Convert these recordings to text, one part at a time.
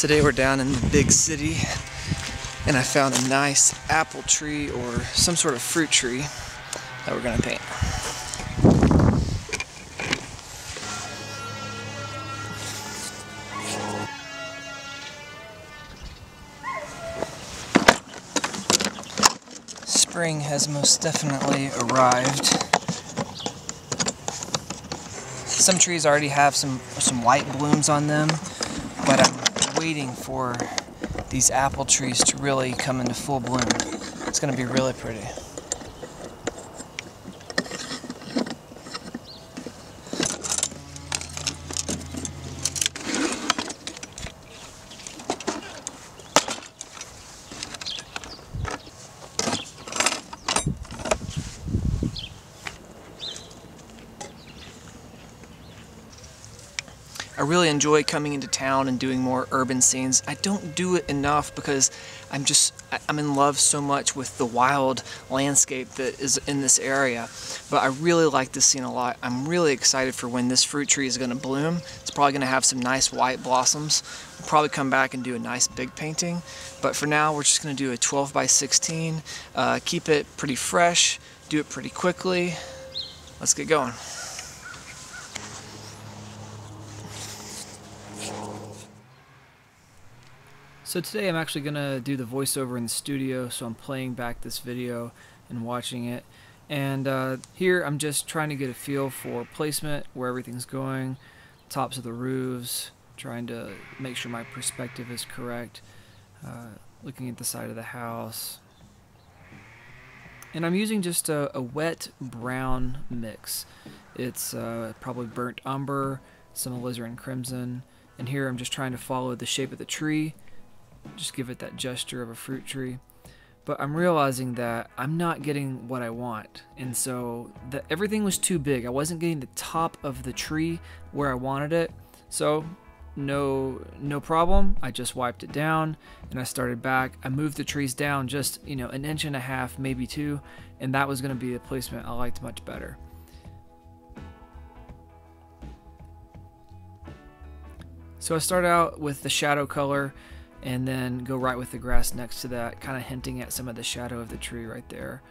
Today we're down in the big city and I found a nice apple tree or some sort of fruit tree that we're gonna paint. Spring has most definitely arrived. Some trees already have some light blooms on them, but I'm waiting for these apple trees to really come into full bloom. It's going to be really pretty. I really enjoy coming into town and doing more urban scenes. I don't do it enough because I'm in love so much with the wild landscape that is in this area. But I really like this scene a lot. I'm really excited for when this fruit tree is going to bloom. It's probably going to have some nice white blossoms. We'll probably come back and do a nice big painting. But for now, we're just going to do a 12 by 16. Keep it pretty fresh. Do it pretty quickly. Let's get going. So today I'm actually going to do the voiceover in the studio, so I'm playing back this video and watching it. And here I'm just trying to get a feel for placement, where everything's going, tops of the roofs, trying to make sure my perspective is correct, looking at the side of the house. And I'm using just a wet brown mix. It's probably burnt umber, some alizarin crimson, and here I'm just trying to follow the shape of the tree. Just give it that gesture of a fruit tree. But I'm realizing that I'm not getting what I want. And so everything was too big. I wasn't getting the top of the tree where I wanted it. So no problem. I just wiped it down and I started back. I moved the trees down just, you know, 1.5 inches, maybe 2. And that was going to be a placement I liked much better. So I start out with the shadow color, and then go right with the grass next to that, kind of hinting at some of the shadow of the tree right there,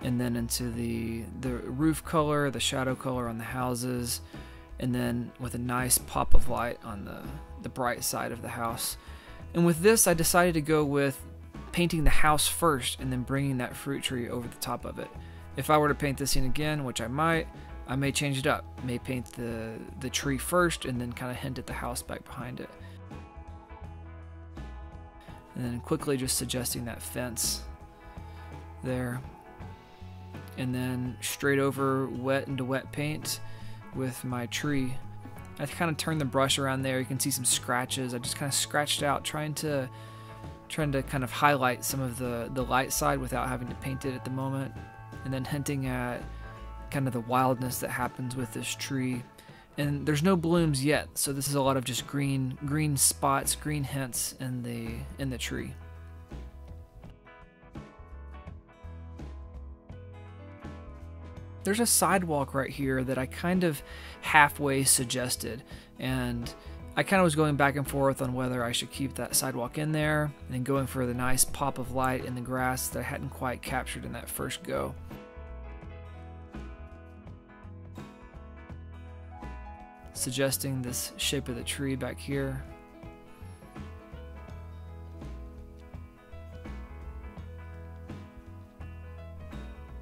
and then into the roof color, the shadow color on the houses, and then with a nice pop of light on the bright side of the house. And with this, I decided to go with painting the house first and then bringing that fruit tree over the top of it. If I were to paint this scene again, which I might, I may change it up. I may paint the tree first and then kind of hint at the house back behind it. And then quickly just suggesting that fence there. And then straight over wet into wet paint with my tree. I kind of turned the brush around there. You can see some scratches. I just kind of scratched out trying to kind of highlight some of the light side without having to paint it at the moment. And then hinting at kind of the wildness that happens with this tree. And there's no blooms yet, so this is a lot of just green spots, green hints in the tree. There's a sidewalk right here that I kind of halfway suggested, and I kind of was going back and forth on whether I should keep that sidewalk in there and then going for the nice pop of light in the grass that I hadn't quite captured in that first go. Suggesting this shape of the tree back here.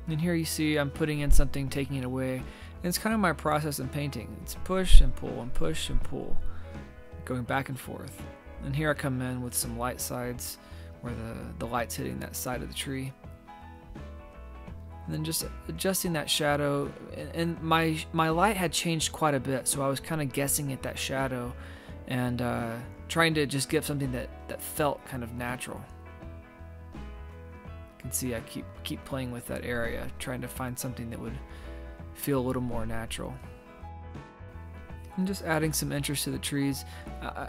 And here you see I'm putting in something, taking it away. And it's kind of my process in painting. It's push and pull and push and pull, going back and forth. And here I come in with some light sides where the light's hitting that side of the tree. And then just adjusting that shadow, and my light had changed quite a bit, so I was kind of guessing at that shadow and trying to just get something that felt kind of natural. You can see I keep playing with that area, trying to find something that would feel a little more natural. I'm just adding some interest to the trees,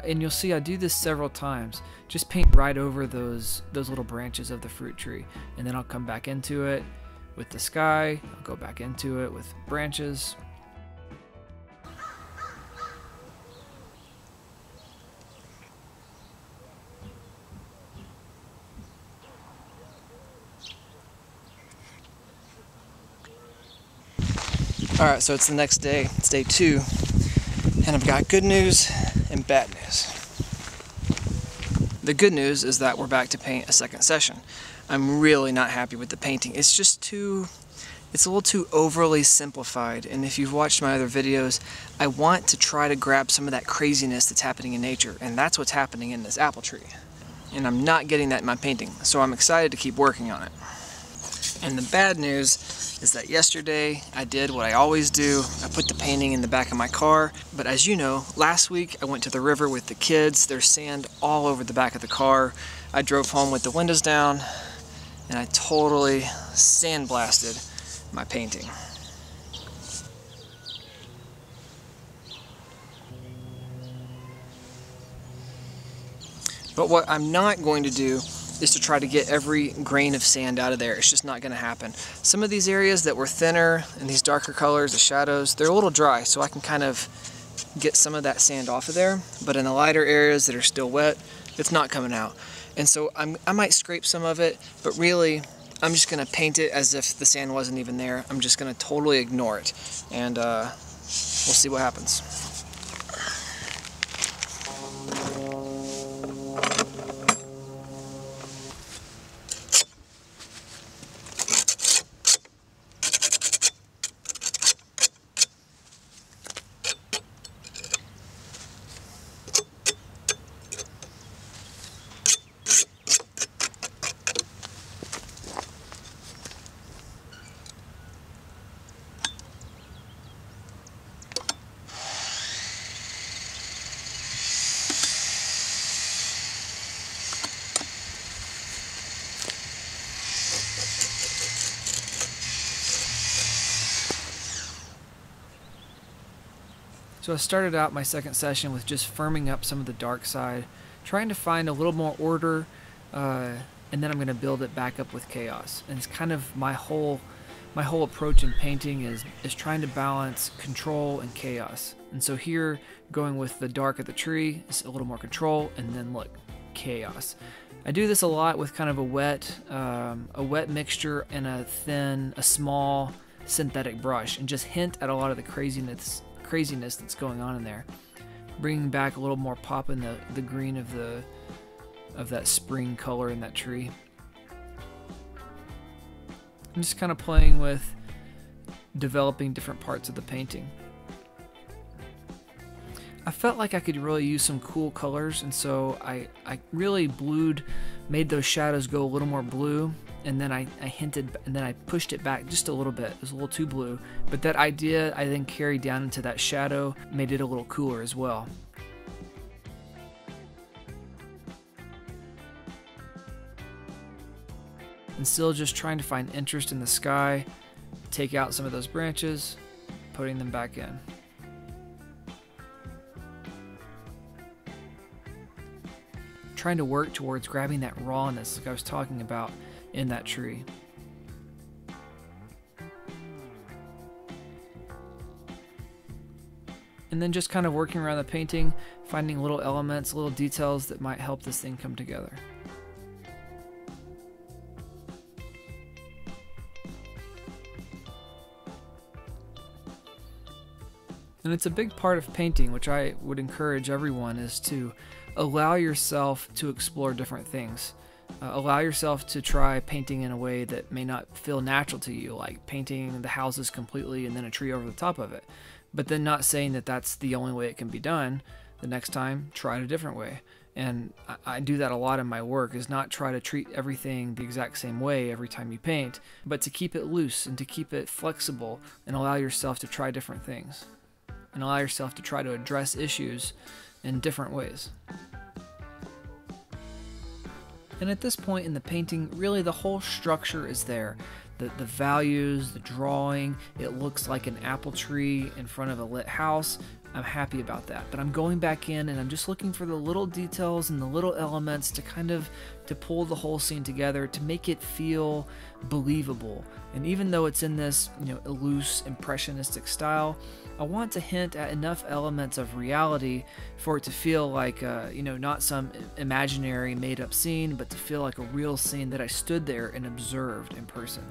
and you'll see I do this several times. Just paint right over those little branches of the fruit tree, and then I'll come back into it with the sky, I'll go back into it with branches. Alright, so it's the next day, it's day two, and I've got good news and bad news. The good news is that we're back to paint a second session. I'm really not happy with the painting. It's just it's a little too overly simplified, and if you've watched my other videos, I want to try to grab some of that craziness that's happening in nature, and that's what's happening in this apple tree. And I'm not getting that in my painting, so I'm excited to keep working on it. And the bad news is that yesterday I did what I always do. I put the painting in the back of my car, but as you know, last week I went to the river with the kids. There's sand all over the back of the car. I drove home with the windows down, and I totally sandblasted my painting. But what I'm not going to do is to try to get every grain of sand out of there. It's just not going to happen. Some of these areas that were thinner and these darker colors, the shadows, they're a little dry, so I can kind of get some of that sand off of there. But in the lighter areas that are still wet, it's not coming out. And so I might scrape some of it, but really I'm just going to paint it as if the sand wasn't even there. I'm just going to totally ignore it, and we'll see what happens. So I started out my second session with just firming up some of the dark side, trying to find a little more order, and then I'm going to build it back up with chaos. And it's kind of my whole approach in painting is trying to balance control and chaos. And so here, going with the dark of the tree, it's a little more control, and then look, chaos. I do this a lot with kind of a wet mixture and a small synthetic brush, and just hint at a lot of the craziness that's going on in there, bringing back a little more pop in the green of that spring color in that tree. I'm just kind of playing with developing different parts of the painting. I felt like I could really use some cool colors, and so I really made those shadows go a little more blue, and then I hinted, and then I pushed it back just a little bit. It was a little too blue, but that idea I then carried down into that shadow, made it a little cooler as well. And still just trying to find interest in the sky, take out some of those branches, putting them back in. Trying to work towards grabbing that rawness like I was talking about in that tree. And then just kind of working around the painting, finding little elements, little details that might help this thing come together. And it's a big part of painting, which I would encourage everyone, is to allow yourself to explore different things. Allow yourself to try painting in a way that may not feel natural to you, like painting the houses completely and then a tree over the top of it. But then not saying that that's the only way it can be done. The next time, try it a different way. And I do that a lot in my work, is not try to treat everything the exact same way every time you paint, but to keep it loose and to keep it flexible and allow yourself to try different things. And allow yourself to try to address issues in different ways. And at this point in the painting, really the whole structure is there. The values, the drawing, it looks like an apple tree in front of a lit house. I'm happy about that. But I'm going back in and I'm just looking for the little details and the little elements to kind of pull the whole scene together, to make it feel believable. And even though it's in this, you know, loose impressionistic style, I want to hint at enough elements of reality for it to feel like, you know, not some imaginary made-up scene, but to feel like a real scene that I stood there and observed in person.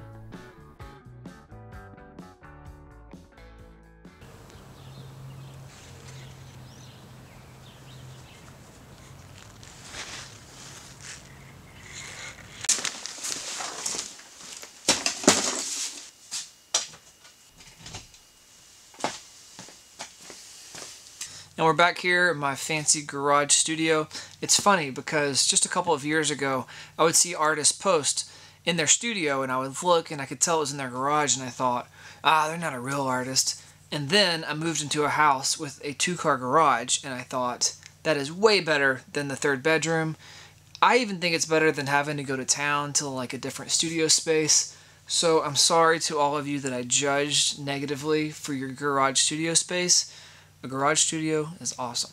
And we're back here in my fancy garage studio. It's funny because just a couple of years ago, I would see artists post in their studio and I would look and I could tell it was in their garage and I thought, ah, they're not a real artist. And then I moved into a house with a two-car garage and I thought, that is way better than the third bedroom. I even think it's better than having to go to town to like a different studio space. So I'm sorry to all of you that I judged negatively for your garage studio space. A garage studio is awesome.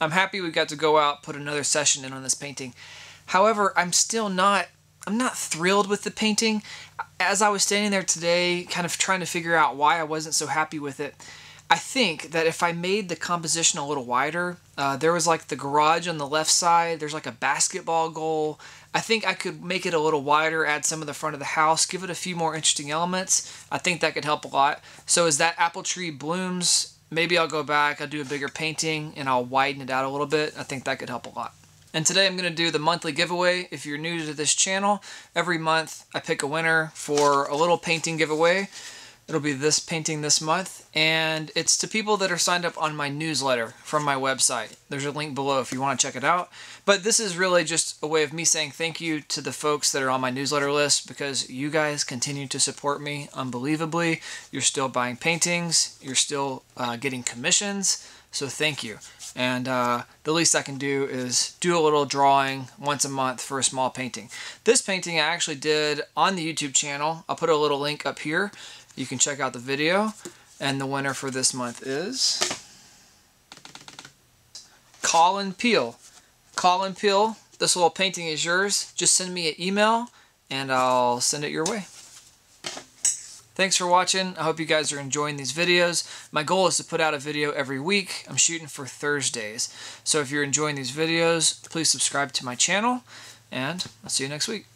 I'm happy we got to go out, put another session in on this painting. However, I'm not thrilled with the painting. As I was standing there today, kind of trying to figure out why I wasn't so happy with it, I think that if I made the composition a little wider, there was like the garage on the left side, there's like a basketball goal. I think I could make it a little wider, add some of the front of the house, give it a few more interesting elements. I think that could help a lot. So as that apple tree blooms, maybe I'll go back, I'll do a bigger painting, and I'll widen it out a little bit. I think that could help a lot. And today I'm going to do the monthly giveaway. If you're new to this channel, every month I pick a winner for a little painting giveaway. It'll be this painting this month, and it's to people that are signed up on my newsletter from my website. There's a link below if you want to check it out. But this is really just a way of me saying thank you to the folks that are on my newsletter list, because you guys continue to support me unbelievably. You're still buying paintings. You're still getting commissions. So thank you. And the least I can do is do a little drawing once a month for a small painting. This painting I actually did on the YouTube channel. I'll put a little link up here. You can check out the video, and the winner for this month is Colin Peel. Colin Peel, this little painting is yours. Just send me an email, and I'll send it your way. Thanks for watching. I hope you guys are enjoying these videos. My goal is to put out a video every week. I'm shooting for Thursdays. So if you're enjoying these videos, please subscribe to my channel, and I'll see you next week.